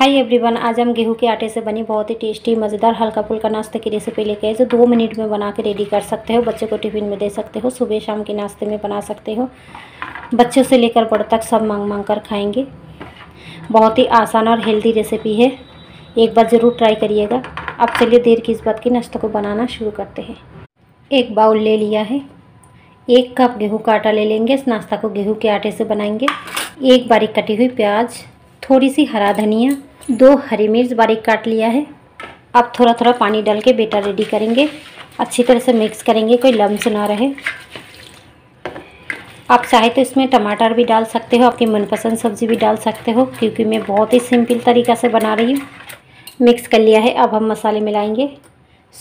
Hi everyone, आज हम गेहूं के आटे से बनी बहुत ही टेस्टी मज़ेदार हल्का फुल्का नाश्ते की रेसिपी लेके आए जो 2 मिनट में बना के रेडी कर सकते हो। बच्चे को टिफ़िन में दे सकते हो, सुबह शाम के नाश्ते में बना सकते हो। बच्चों से लेकर बड़ों तक सब मांग मांग कर खाएंगे। बहुत ही आसान और हेल्दी रेसिपी है, एक बार ज़रूर ट्राई करिएगा। अब चलिए देर की इस बात की नाश्ते को बनाना शुरू करते हैं। एक बाउल ले लिया है, 1 कप गेहूँ का आटा ले लेंगे। इस नाश्ता को गेहूँ के आटे से बनाएंगे। 1 बारीक कटी हुई प्याज, थोड़ी सी हरा धनिया, 2 हरी मिर्च बारीक काट लिया है। अब थोड़ा थोड़ा पानी डाल के बेटर रेडी करेंगे, अच्छी तरह से मिक्स करेंगे, कोई लम्स ना रहे। आप चाहे तो इसमें टमाटर भी डाल सकते हो, आपकी मनपसंद सब्ज़ी भी डाल सकते हो। क्योंकि मैं बहुत ही सिंपल तरीक़ा से बना रही हूँ। मिक्स कर लिया है। अब हम मसाले मिलाएंगे।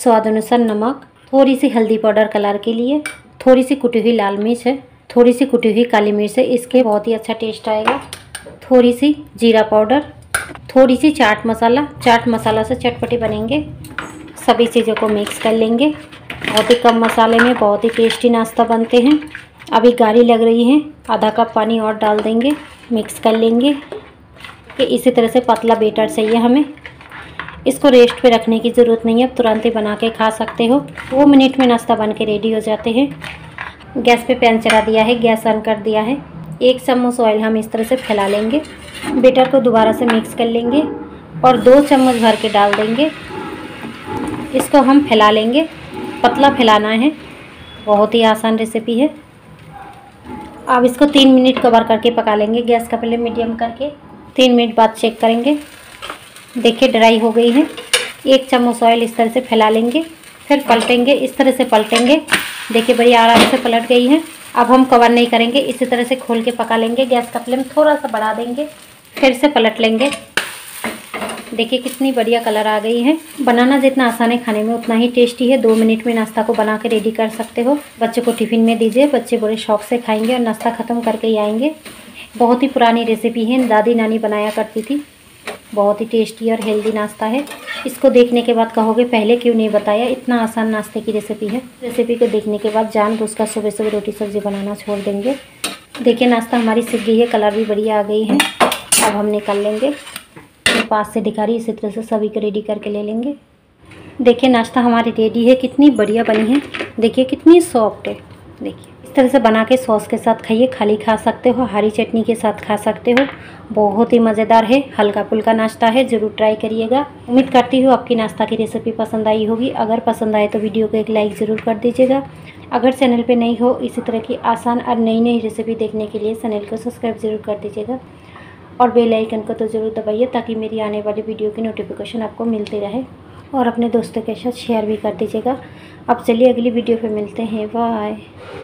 स्वाद अनुसार नमक, थोड़ी सी हल्दी पाउडर कलर के लिए, थोड़ी सी कुटी हुई लाल मिर्च है, थोड़ी सी कुटी हुई काली मिर्च है, इसके बहुत ही अच्छा टेस्ट आएगा। थोड़ी सी जीरा पाउडर, थोड़ी सी चाट मसाला। चाट मसाला से चटपटी बनेंगे। सभी चीज़ों को मिक्स कर लेंगे। बहुत ही कम मसाले में बहुत ही टेस्टी नाश्ता बनते हैं। अभी गाढ़ी लग रही है, आधा कप पानी और डाल देंगे। मिक्स कर लेंगे कि इसी तरह से पतला बेटर चाहिए हमें। इसको रेस्ट पे रखने की ज़रूरत नहीं है, अब तुरंत ही बना के खा सकते हो। 2 मिनट में नाश्ता बन के रेडी हो जाते हैं। गैस पर पैन चढ़ा दिया है, गैस ऑन कर दिया है। 1 चम्मच ऑयल हम इस तरह से फैला लेंगे। बेटर को दोबारा से मिक्स कर लेंगे और 2 चम्मच भर के डाल देंगे। इसको हम फैला लेंगे, पतला फैलाना है। बहुत ही आसान रेसिपी है। अब इसको 3 मिनट कवर करके पका लेंगे। गैस का फ्लेम मीडियम करके 3 मिनट बाद चेक करेंगे। देखिए ड्राई हो गई है। 1 चम्मच ऑयल इस तरह से फैला लेंगे, फिर पलटेंगे, इस तरह से पलटेंगे। देखिए बड़ी आराम से पलट गई है। अब हम कवर नहीं करेंगे, इसी तरह से खोल के पका लेंगे। गैस का फ्लेम थोड़ा सा बढ़ा देंगे, फिर से पलट लेंगे। देखिए कितनी बढ़िया कलर आ गई है। बनाना जितना आसान है, खाने में उतना ही टेस्टी है। 2 मिनट में नाश्ता को बना के रेडी कर सकते हो। बच्चों को टिफ़िन में दीजिए, बच्चे बड़े शौक से खाएंगे और नाश्ता ख़त्म करके ही आएंगे। बहुत ही पुरानी रेसिपी है, दादी नानी बनाया करती थी। बहुत ही टेस्टी और हेल्दी नाश्ता है। इसको देखने के बाद कहोगे पहले क्यों नहीं बताया, इतना आसान नाश्ते की रेसिपी है। रेसिपी को देखने के बाद जानबूझ कर सुबह सुबह रोटी सब्जी बनाना छोड़ देंगे। देखिए नाश्ता हमारी सिक गई है, कलर भी बढ़िया आ गई है। अब हम निकाल लेंगे, तो पास से दिखा रही, इसी तरह से सभी को रेडी करके ले लेंगे। देखिए नाश्ता हमारी रेडी है, कितनी बढ़िया बनी है। देखिए कितनी सॉफ्ट है। देखिए इस तरह से बना के सॉस के साथ खाइए, खाली खा सकते हो, हरी चटनी के साथ खा सकते हो। बहुत ही मज़ेदार है, हल्का फुल्का नाश्ता है, ज़रूर ट्राई करिएगा। उम्मीद करती हूँ आपकी नाश्ता की रेसिपी पसंद आई होगी। अगर पसंद आए तो वीडियो को एक लाइक ज़रूर कर दीजिएगा। अगर चैनल पे नई हो, इसी तरह की आसान और नई नई रेसिपी देखने के लिए चैनल को सब्सक्राइब ज़रूर कर दीजिएगा और बेल आइकन को तो ज़रूर दबाइए, ताकि मेरी आने वाली वीडियो की नोटिफिकेशन आपको मिलती रहे। और अपने दोस्तों के साथ शेयर भी कर दीजिएगा। अब चलिए अगली वीडियो पर मिलते हैं। बाय।